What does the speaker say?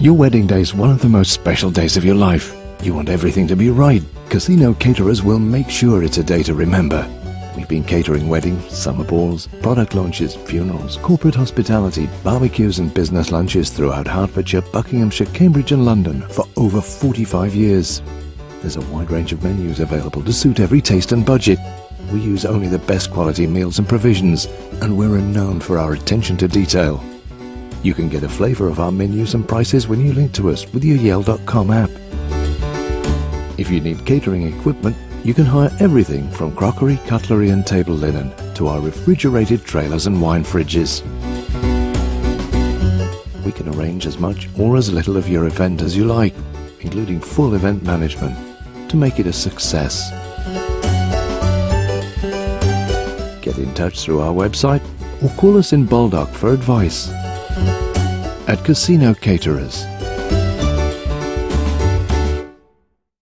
Your wedding day is one of the most special days of your life. You want everything to be right. Casino Caterers will make sure it's a day to remember. We've been catering weddings, summer balls, product launches, funerals, corporate hospitality, barbecues and business lunches throughout Hertfordshire, Buckinghamshire, Cambridge and London for over 45 years. There's a wide range of menus available to suit every taste and budget. We use only the best quality meals and provisions, and we're renowned for our attention to detail. You can get a flavour of our menus and prices when you link to us with your Yelp.com app. If you need catering equipment, you can hire everything from crockery, cutlery and table linen to our refrigerated trailers and wine fridges. We can arrange as much or as little of your event as you like, including full event management, to make it a success. Get in touch through our website or call us in Baldock for advice. At Casino Caterers.